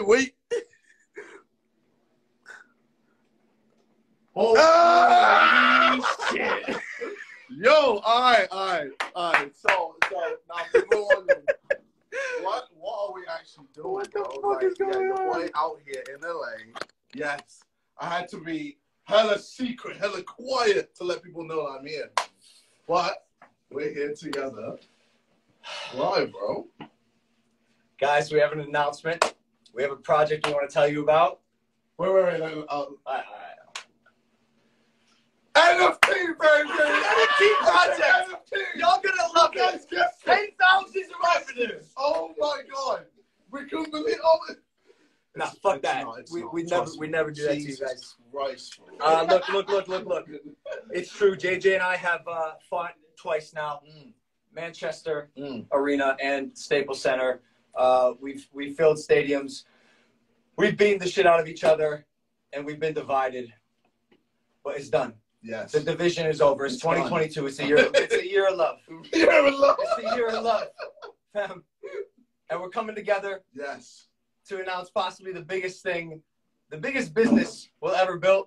wait. Oh shit. Yo, all right. So now people on what are we actually doing? What the fuck is going on? The boy out here in LA. Yes. I had to be hella secret, hella quiet to let people know I'm here. But we're here together. Why, bro? Guys, we have an announcement. We have a project we want to tell you about. Wait. NFT, baby! NFT project! NFT. Y'all gonna love it! 10,000 revenues! Oh my god! We couldn't believe all this! Nah, fuck that. We never do that to you guys. Christ, bro. Look. It's true. JJ and I have fought twice now. Manchester Arena and Staples Center. We've filled stadiums. We've beaten the shit out of each other, and we've been divided. But it's done. Yes. The division is over. It's 2022. Done. It's a year of love. It's a year of love. And we're coming together. Yes. To announce possibly the biggest thing, the biggest business we'll ever build.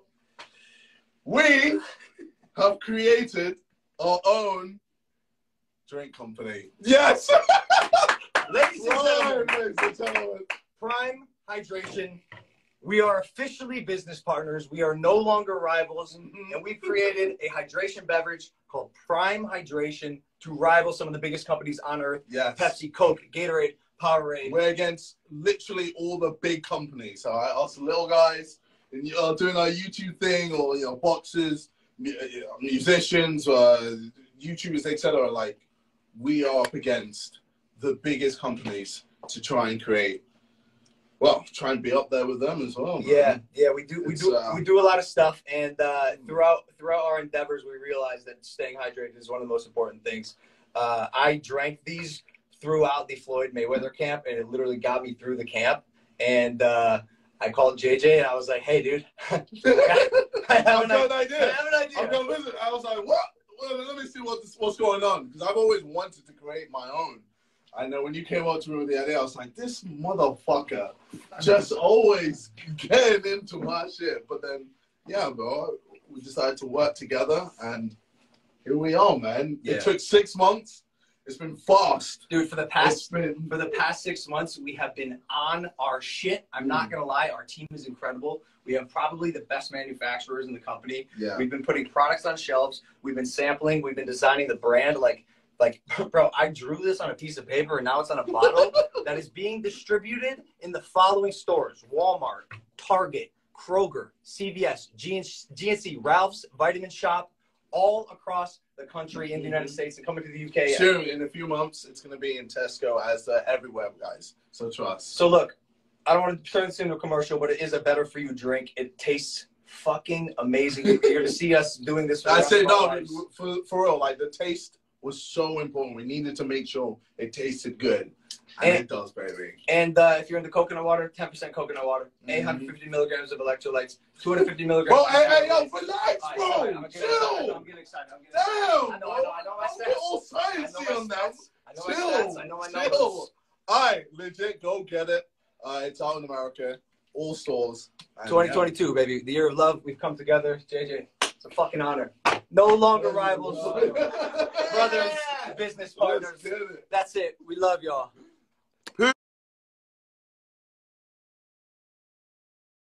We have created our own drink company. Yes! Ladies and gentlemen, Prime Hydration. We are officially business partners. We are no longer rivals. And we've created a hydration beverage called Prime Hydration to rival some of the biggest companies on earth. Yes. Pepsi, Coke, Gatorade, Powerade. We're against literally all the big companies, all right? Us little guys and, doing our YouTube thing, or boxers, musicians, YouTubers, etc. Like, we are up against the biggest companies to try and create. Well, try and be up there with them as well. Man. Yeah, we do a lot of stuff, and throughout our endeavors, we realized that staying hydrated is one of the most important things. I drank these throughout the Floyd Mayweather camp, and it literally got me through the camp. And I called JJ, and I was like, "Hey, dude, I have an idea. I'm gonna listen." I was like, "What? Well, let me see what's going on," because I've always wanted to create my own. I know when you came up to me with the idea, I was like, this motherfucker just always getting into my shit. But then, yeah, bro, we decided to work together, and here we are, man. Yeah. It took 6 months. It's been fast. Dude, for the past 6 months, we have been on our shit. I'm not going to lie. Our team is incredible. We have probably the best manufacturers in the company. Yeah. We've been putting products on shelves. We've been sampling. We've been designing the brand. Like, bro, I drew this on a piece of paper, and now it's on a bottle that is being distributed in the following stores: Walmart, Target, Kroger, CVS, GNC, Ralph's, Vitamin Shop, all across the country in the United States, and coming to the UK. Soon, in a few months, it's going to be in Tesco, as everywhere, guys. So trust. So look, I don't want to turn this into a commercial, but it is a better for you drink. It tastes fucking amazing. You're going to see us doing this. I say no, for real, like the taste was so important. We needed to make sure it tasted good. And it does, baby. And if you're into coconut water, 10% coconut water, 850 milligrams of electrolytes, 250 milligrams. Bro, hey, yo, relax, bro. Chill. I'm getting excited. Damn. I know my stats. I know my stats. All right, legit, go get it. It's out in America, all stores. 2022, baby. The year of love. We've come together. JJ, it's a fucking honor. No longer rivals, brothers, business partners. That's it. We love y'all.